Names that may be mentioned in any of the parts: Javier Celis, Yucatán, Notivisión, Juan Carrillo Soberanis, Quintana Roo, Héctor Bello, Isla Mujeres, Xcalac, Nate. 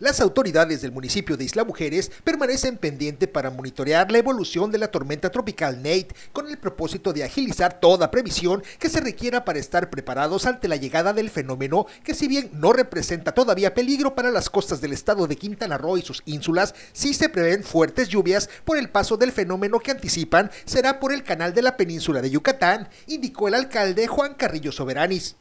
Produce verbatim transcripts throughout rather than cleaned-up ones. Las autoridades del municipio de Isla Mujeres permanecen pendientes para monitorear la evolución de la tormenta tropical Nate con el propósito de agilizar toda previsión que se requiera para estar preparados ante la llegada del fenómeno que, si bien no representa todavía peligro para las costas del estado de Quintana Roo y sus ínsulas, sí se prevén fuertes lluvias por el paso del fenómeno que anticipan será por el canal de la península de Yucatán, indicó el alcalde Juan Carrillo Soberanis.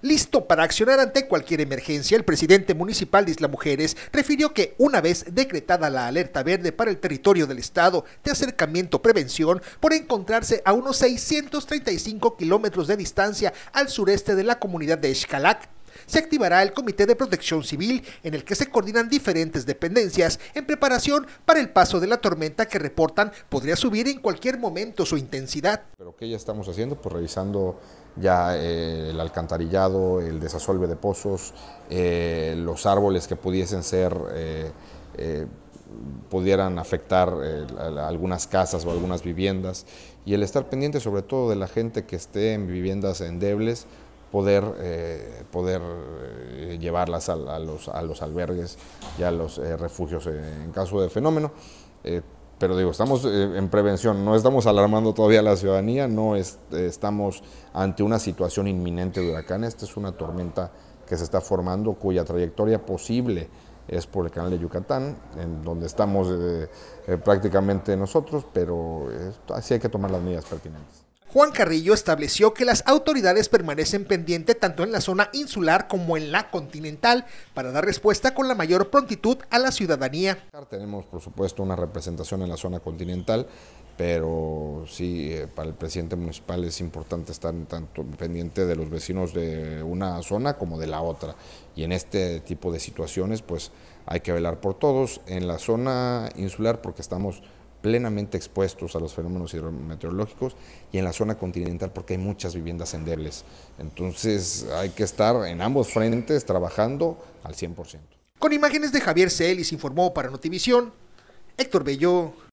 Listo para accionar ante cualquier emergencia, el presidente municipal de Isla Mujeres refirió que una vez decretada la alerta verde para el territorio del estado de acercamiento-prevención por encontrarse a unos seiscientos treinta y cinco kilómetros de distancia al sureste de la comunidad de Xcalac, se activará el Comité de Protección Civil en el que se coordinan diferentes dependencias en preparación para el paso de la tormenta que reportan podría subir en cualquier momento su intensidad. ¿Pero qué ya estamos haciendo? Pues revisando ya eh, el alcantarillado, el desasolve de pozos, eh, los árboles que pudiesen ser, eh, eh, pudieran afectar eh, a, a algunas casas o algunas viviendas, y el estar pendiente sobre todo de la gente que esté en viviendas endebles, poder, eh, poder eh, llevarlas a, a, los, a los albergues y a los eh, refugios eh, en caso de fenómeno. Eh, pero digo, estamos eh, en prevención, no estamos alarmando todavía a la ciudadanía, no es, eh, estamos ante una situación inminente de huracán. Esta es una tormenta que se está formando, cuya trayectoria posible es por el canal de Yucatán, en donde estamos eh, eh, prácticamente nosotros, pero eh, así hay que tomar las medidas pertinentes. Juan Carrillo estableció que las autoridades permanecen pendientes tanto en la zona insular como en la continental para dar respuesta con la mayor prontitud a la ciudadanía. Tenemos, por supuesto, una representación en la zona continental, pero sí, para el presidente municipal es importante estar tanto pendiente de los vecinos de una zona como de la otra. Y en este tipo de situaciones, pues hay que velar por todos en la zona insular porque estamos plenamente expuestos a los fenómenos hidrometeorológicos, y en la zona continental porque hay muchas viviendas endebles. Entonces hay que estar en ambos frentes trabajando al cien por ciento. Con imágenes de Javier Celis informó para Notivisión, Héctor Bello.